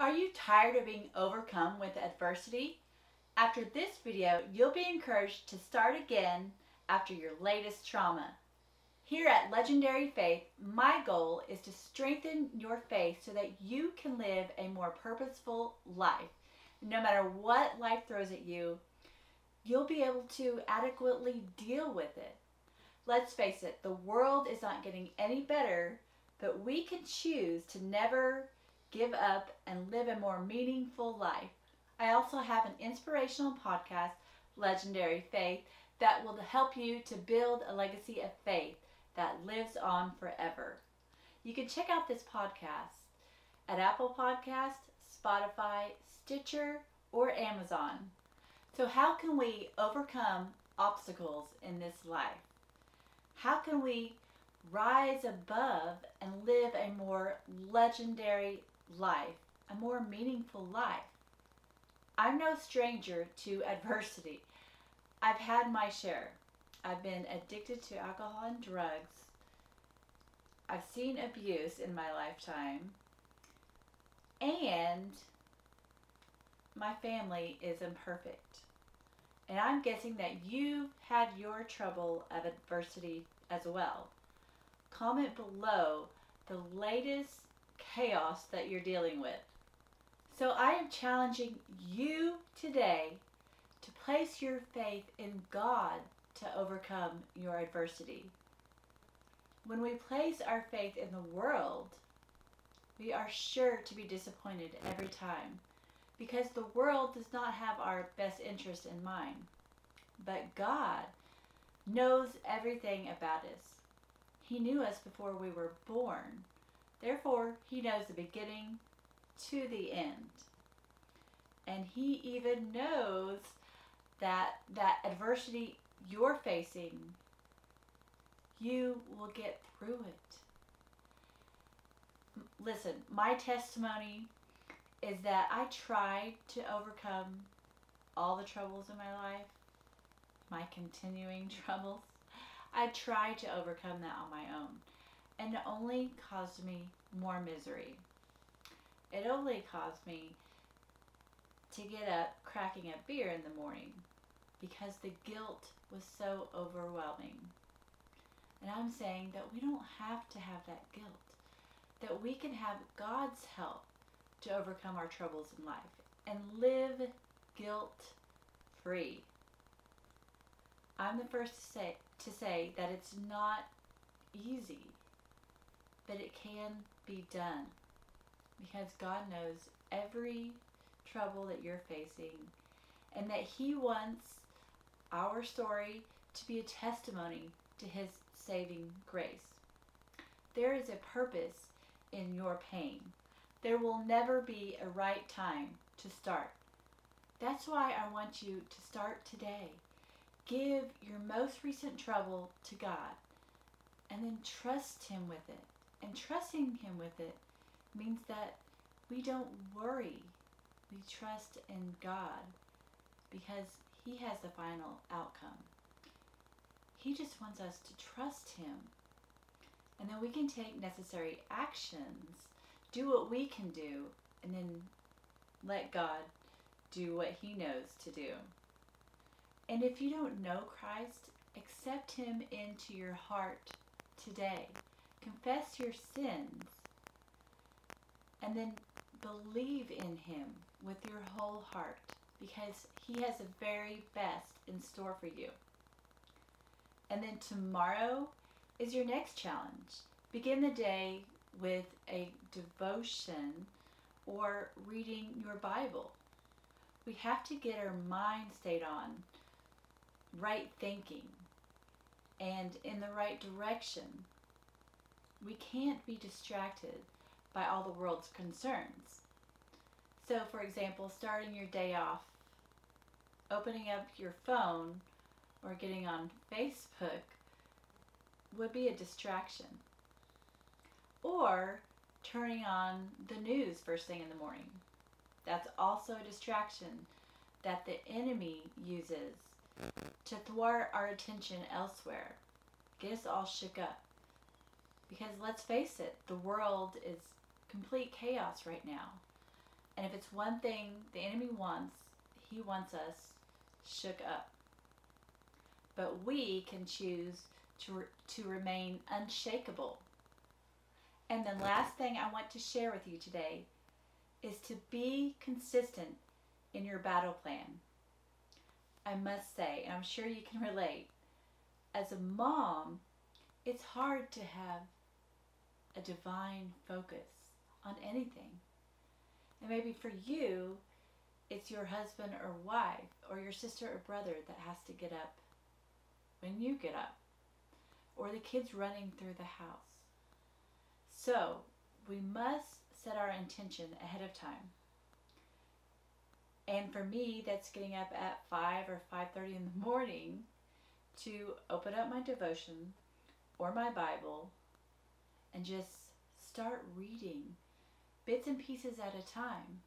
Are you tired of being overcome with adversity? After this video, you'll be encouraged to start again after your latest trauma. Here at Legendary Faith, my goal is to strengthen your faith so that you can live a more purposeful life. No matter what life throws at you, you'll be able to adequately deal with it. Let's face it, the world is not getting any better, but we can choose to never give up and live a more meaningful life. I also have an inspirational podcast, Legendary Faith, that will help you to build a legacy of faith that lives on forever. You can check out this podcast at Apple Podcasts, Spotify, Stitcher, or Amazon. So how can we overcome obstacles in this life? How can we rise above and live a more legendary life, a more meaningful life? I'm no stranger to adversity. I've had my share. I've been addicted to alcohol and drugs. I've seen abuse in my lifetime. And my family is imperfect. And I'm guessing that you've had your trouble of adversity as well. Comment below the latest chaos that you're dealing with. So I am challenging you today to place your faith in God to overcome your adversity. When we place our faith in the world, we are sure to be disappointed every time because the world does not have our best interest in mind. But God knows everything about us. He knew us before we were born. Therefore, He knows the beginning to the end. And He even knows that adversity you're facing, you will get through it. Listen, my testimony is that I tried to overcome all the troubles in my life, my continuing troubles. I tried to overcome that on my own, and it only caused me more misery. It only caused me to get up cracking a beer in the morning because the guilt was so overwhelming. And I'm saying that we don't have to have that guilt, that we can have God's help to overcome our troubles in life and live guilt-free. I'm the first to say that it's not easy, but it can be done because God knows every trouble that you're facing and that He wants our story to be a testimony to His saving grace. There is a purpose in your pain. There will never be a right time to start. That's why I want you to start today. Give your most recent trouble to God and then trust Him with it. And trusting Him with it means that we don't worry. We trust in God because He has the final outcome. He just wants us to trust Him. And then we can take necessary actions, do what we can do, and then let God do what He knows to do. And if you don't know Christ, accept Him into your heart today. Confess your sins and then believe in Him with your whole heart because He has the very best in store for you. And then tomorrow is your next challenge. Begin the day with a devotion or reading your Bible. We have to get our mind stayed on right thinking and in the right direction. We can't be distracted by all the world's concerns. So, for example, starting your day off, opening up your phone or getting on Facebook would be a distraction. Or turning on the news first thing in the morning. That's also a distraction that the enemy uses to thwart our attention elsewhere. Get us all shook up. Because let's face it, the world is complete chaos right now. And if it's one thing the enemy wants, he wants us shook up. But we can choose to remain unshakable. And the last thing I want to share with you today is to be consistent in your battle plan. I must say, and I'm sure you can relate, as a mom, it's hard to have a divine focus on anything. And maybe for you, it's your husband or wife or your sister or brother that has to get up when you get up, or the kids running through the house. So we must set our intention ahead of time. And for me, that's getting up at 5 or 5:30 in the morning to open up my devotion or my Bible and just start reading bits and pieces at a time.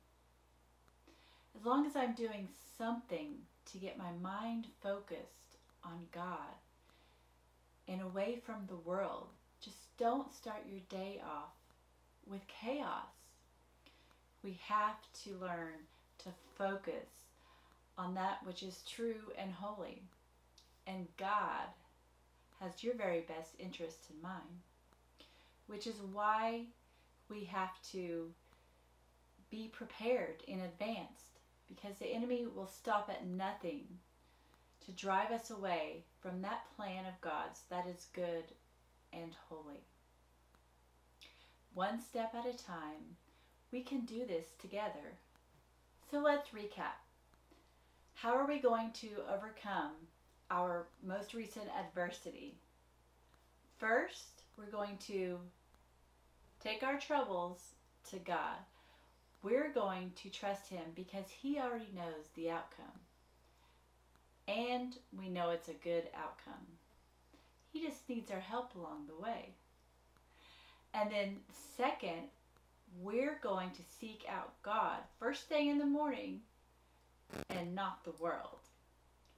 As long as I'm doing something to get my mind focused on God and away from the world, just don't start your day off with chaos. We have to learn to focus on that which is true and holy, and God has your very best interest in mind, which is why we have to be prepared in advance, because the enemy will stop at nothing to drive us away from that plan of God's that is good and holy. One step at a time, we can do this together. So let's recap. How are we going to overcome our most recent adversity? First, we're going to take our troubles to God. We're going to trust Him because He already knows the outcome. And we know it's a good outcome. He just needs our help along the way. And then second, we're going to seek out God first thing in the morning and not the world.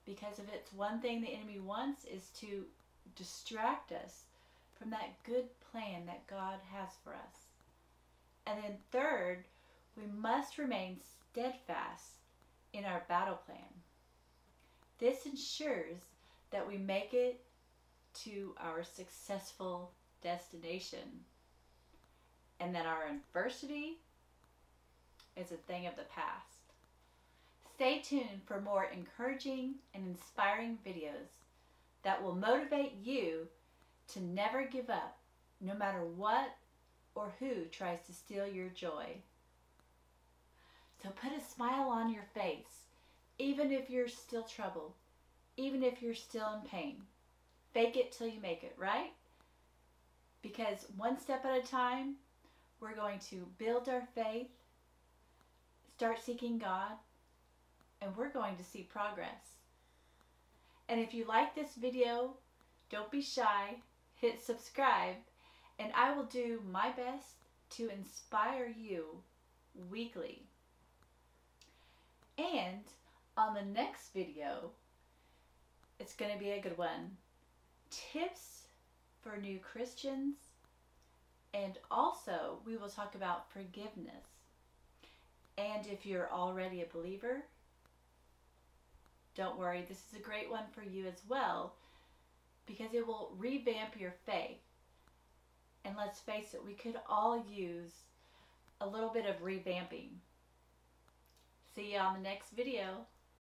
Because if it's one thing the enemy wants is to distract us from that good plan that God has for us. And then third, we must remain steadfast in our battle plan. This ensures that we make it to our successful destination, and that our adversity is a thing of the past. Stay tuned for more encouraging and inspiring videos that will motivate you to never give up, no matter what or who tries to steal your joy. So put a smile on your face. Even if you're still troubled, even if you're still in pain, fake it till you make it, right? Because one step at a time, we're going to build our faith, start seeking God, and we're going to see progress. And if you like this video, don't be shy, hit subscribe, and I will do my best to inspire you weekly. And on the next video, it's going to be a good one. Tips for new Christians, and also we will talk about forgiveness. And if you're already a believer, don't worry, this is a great one for you as well, because it will revamp your faith. And let's face it, we could all use a little bit of revamping. See you on the next video.